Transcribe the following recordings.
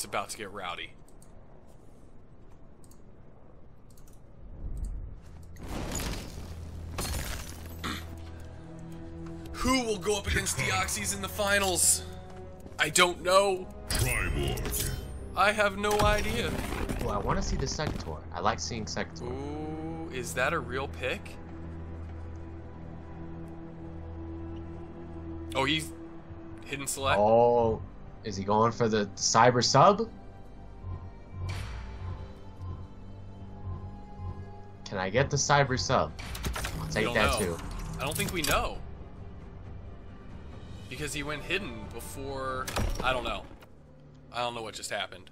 It's about to get rowdy. Who will go up against Deoxys in the finals? I don't know. Triborg. I have no idea. Well, I want to see the Sektor. I like seeing Sektor. Ooh, is that a real pick? Oh, he's hidden select. Oh, is he going for the cyber sub? Can I get the cyber sub? I'll take that too. I don't think we know. Because he went hidden before. I don't know. I don't know what just happened.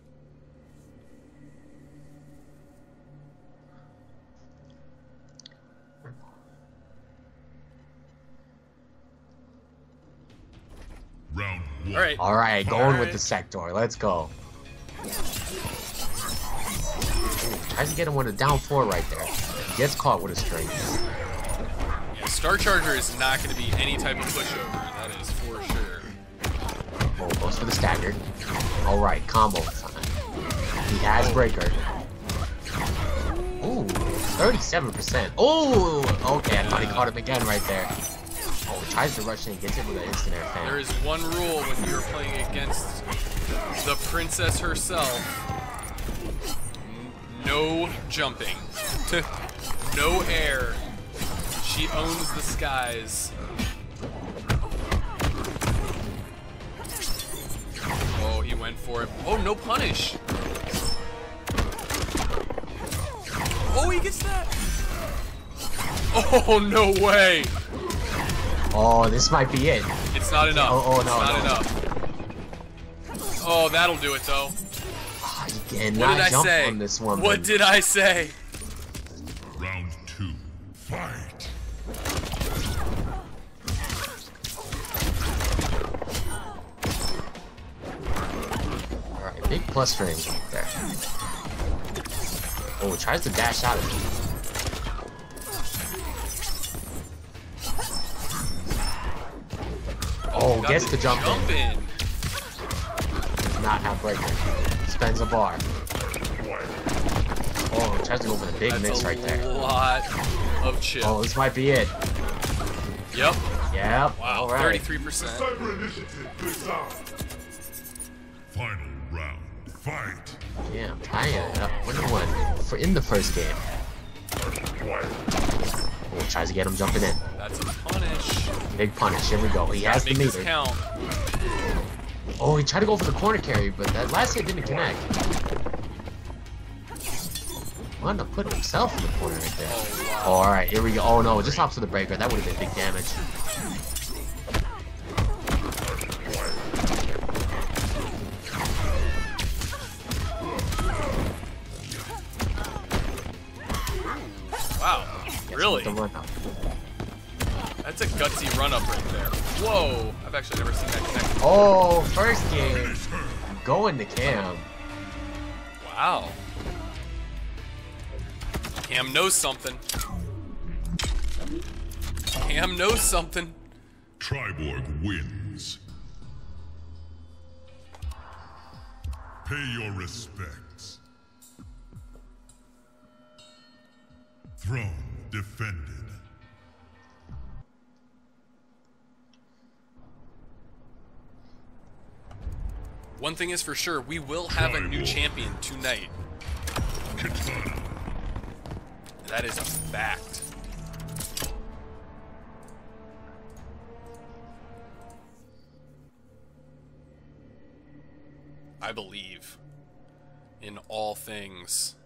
Round one. All right. All right, going with the Sektor. Let's go. Ooh, tries to get him with a down four right there. Gets caught with a straight. Yeah, Star Charger is not going to be any type of pushover. That is for sure. Oh, goes for the staggered. All right, combo time. He has breaker. Ooh, 37%. Oh, okay. I thought he caught him again right there. Oh, tries to rush in and gets it with an instant air fan. There is one rule when you're playing against the princess herself. No jumping. No air. She owns the skies. Oh, he went for it. Oh, no punish. Oh, he gets that. Oh, no way. Oh, this might be it. It's not enough. Oh, no, it's not enough. Oh, that'll do it, though. Oh, you cannot jump on this one. What did I say? Round two. Fight. All right, big plus for him there. Oh, tries to dash out of him. Oh, gets to jump in. Does not have breaker. Spends a bar. Oh, tries to go for the big mix right there. A lot of chill. Oh, this might be it. Yep. Yep. Wow, all right. 33%. Final round. Fight. Yeah, I ended up 1-1 for in the first game. Oh, tries to get him jumping in. That's a punish. Big punish. Here we go. He has the meter. Oh, he tried to go for the corner carry, but that last hit didn't connect. Wanted to put himself in the corner right there. Oh, wow. All right, here we go. Oh no, it just hops to the breaker. That would have been big damage. Wow, really? That's a gutsy run-up right there. Whoa, I've actually never seen that connect. Oh, first game, going to Cam. Wow. Cam knows something. Cam knows something. Triborg wins. Pay your respects. Throne defended. One thing is for sure, we will have a new champion tonight. Kitana. That is a fact. I believe in all things.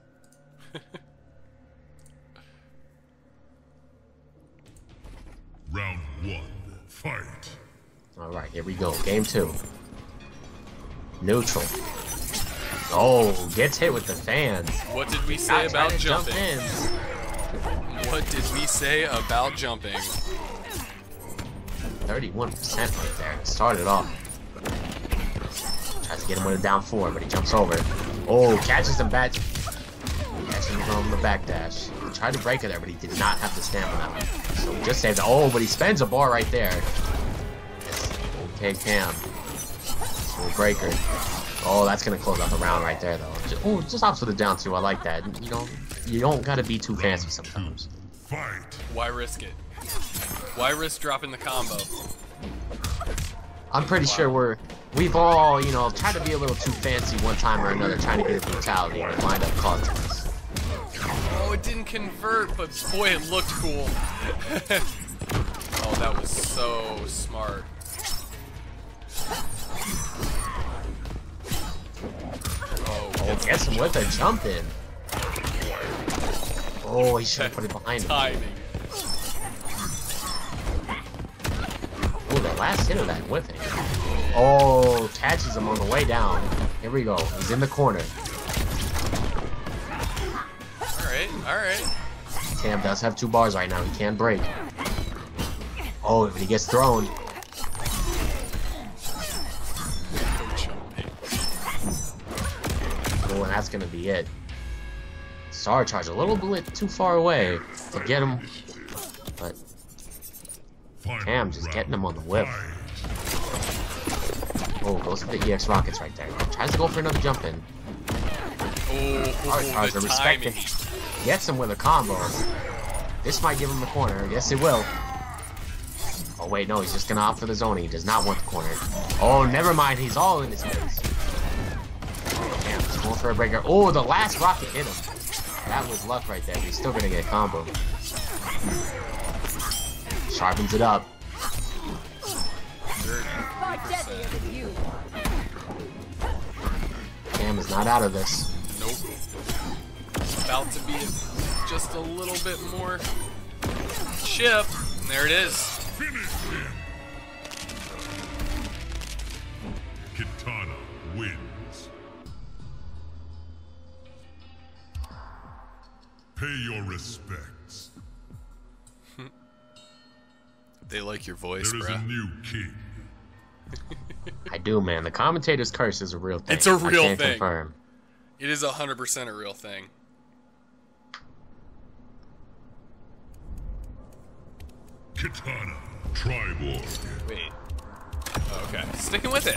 Round one, fight. All right, here we go. Game two. Neutral. Oh, gets hit with the fans. What did we say about jumping? What did we say about jumping? 31% right there. Started off. Tries to get him with a down four, but he jumps over. Oh, catches him back. Catching him from the back dash. Tried to break it there, but he did not have the stamina. So just saved it. Oh, but he spends a bar right there. Okay, Cam. Breaker. Oh, that's gonna close out the round right there, though. Oh, just opts for the down two. I like that. You don't gotta be too fancy sometimes. Why risk it? Why risk dropping the combo? I'm pretty sure we've all, tried to be a little too fancy one time or another, trying to get a brutality and wind up causing us. Oh, it didn't convert, but boy, it looked cool. Oh, that was so smart. Oh, gets him with a jump in. Oh, he should have put it behind him. Oh, the last hit of that whiffing. Oh, catches him on the way down. Here we go. He's in the corner. Alright, alright. Cam does have 2 bars right now. He can't break. Oh, if he gets thrown. Oh, and that's going to be it. Star Charge a little bit too far away to get him. But Cam just getting him on the whip. Oh, goes with the EX Rockets right there. Tries to go for another jump in. Star Charger respecting. Gets him with a combo. This might give him the corner. Yes, it will. Oh, wait, no. He's just going to opt for the zone. He does not want the corner. Oh, never mind. He's all in his face. Cam is going for a breaker. Oh, the last rocket hit him. That was luck right there. He's still going to get a combo. Sharpens it up. Cam is not out of this. Nope. It's about to be just a little bit more chip. And there it is. Kitana wins. Pay your respects. They like your voice, bruh. There is a new king. I do, man. The commentator's curse is a real thing. It's a real thing. Confirm. It is 100% a real thing. Kitana, Triborg. Wait. Okay. Sticking with it.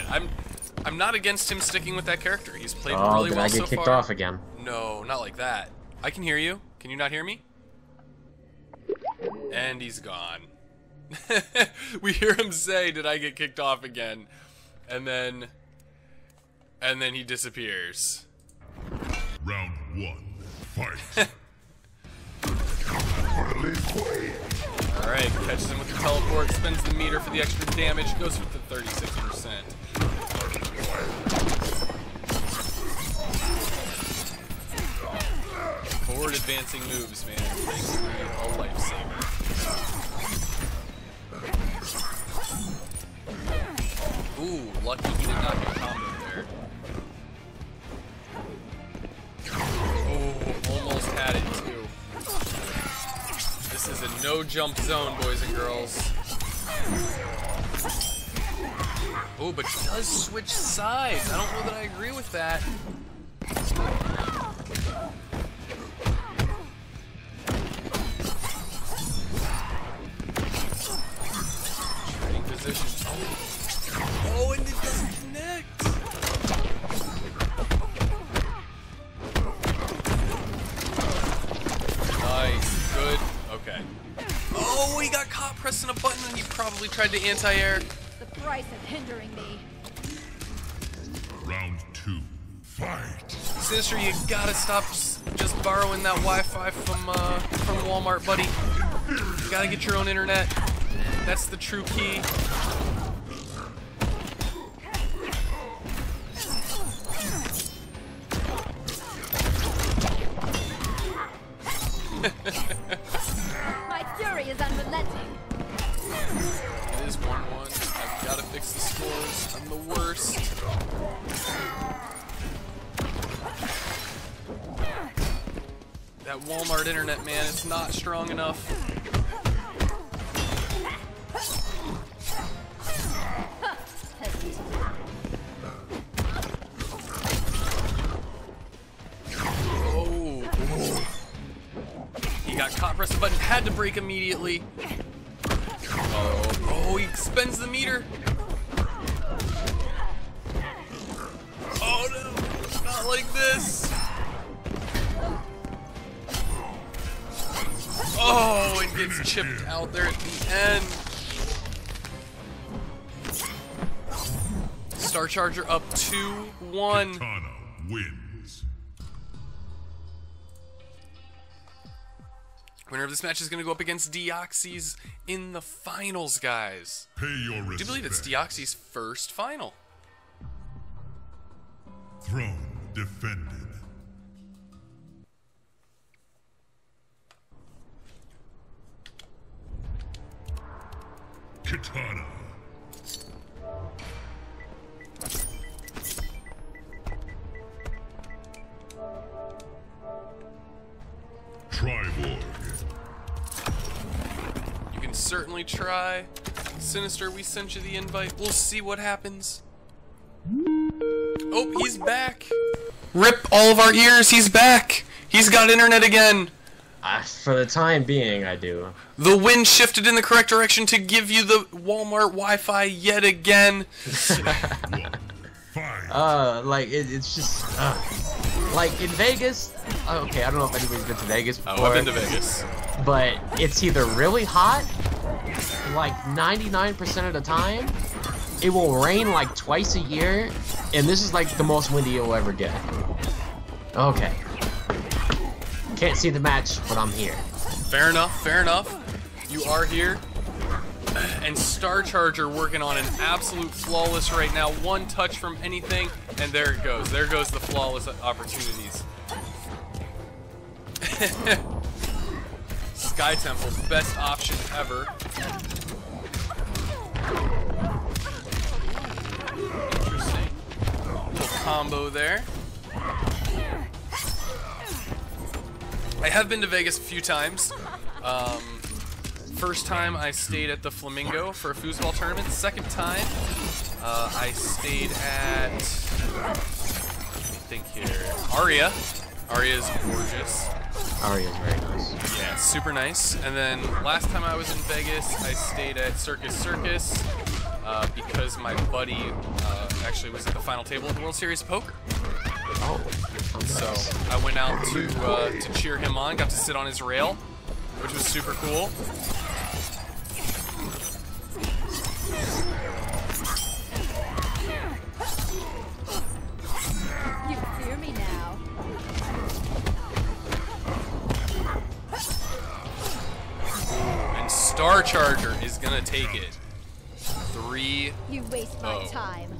I'm not against him sticking with that character. He's played really well so far. Oh, did I get kicked off again? No, not like that. I can hear you. Can you not hear me? And he's gone. We hear him say, "Did I get kicked off again?" And then he disappears. Round 1, fight. All right, catches him with the teleport, spends the meter for the extra damage, goes with the 36%. Forward advancing moves, man. A lifesaver. Ooh, lucky he did not get comboed there. Oh, almost had it too. This is a no-jump zone, boys and girls. Oh, but he does switch sides. I don't know that I agree with that. Trading position. Oh. Oh, and it doesn't connect! Nice, good, okay. Oh, he got caught pressing a button and he probably tried to anti-air. The price of hindering me. Round 2, fight! Sister, you gotta stop just borrowing that Wi-Fi from Walmart, buddy. You gotta get your own internet. That's the true key. My fury is unrelenting. It is 1-1. I've got to fix the scores. I'm the worst. That Walmart internet, man, it's not strong enough. Press the button, had to break immediately. Oh, he spends the meter. Oh, Yes! Oh, it gets chipped out there at the end. Star Charger up 2-1. Kitana wins. Winner of this match is going to go up against Deoxys in the finals, guys. Pay your respects. I do believe it's Deoxys' first final. Throne defended. Kitana. Triborg. You can certainly try. Sinister, we sent you the invite. We'll see what happens. Oh, he's back. Rip all of our ears, he's back. He's got internet again. For the time being, I do. The wind shifted in the correct direction to give you the Walmart Wi-Fi yet again. Like in Vegas. Okay, I don't know if anybody's been to Vegas before. Oh, I've been to Vegas. But it's either really hot, like 99% of the time. It will rain like twice a year, and this is like the most windy it will ever get. Okay. Can't see the match, but I'm here. Fair enough, fair enough. You are here. And Star Charger working on an absolute flawless right now. One touch from anything, and there it goes. There goes the flawless opportunities. Sky Temple, best option ever. Interesting. Little combo there. I have been to Vegas a few times. First time I stayed at the Flamingo for a foosball tournament. Second time I stayed at, I think here, Aria. Aria is gorgeous. Aria is very nice. Yeah, super nice. And then last time I was in Vegas, I stayed at Circus Circus because my buddy actually was at the final table at the World Series of Poker. Oh, so I went out to cheer him on, got to sit on his rail, which was super cool. You fear me now. And Star Charger is gonna take it. 3-0. You waste my time.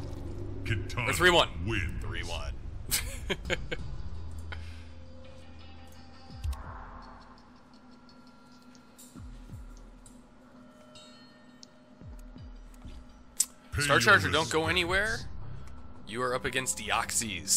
Or 3-1. 3-1. Star Charger, don't go anywhere. You are up against Deoxys.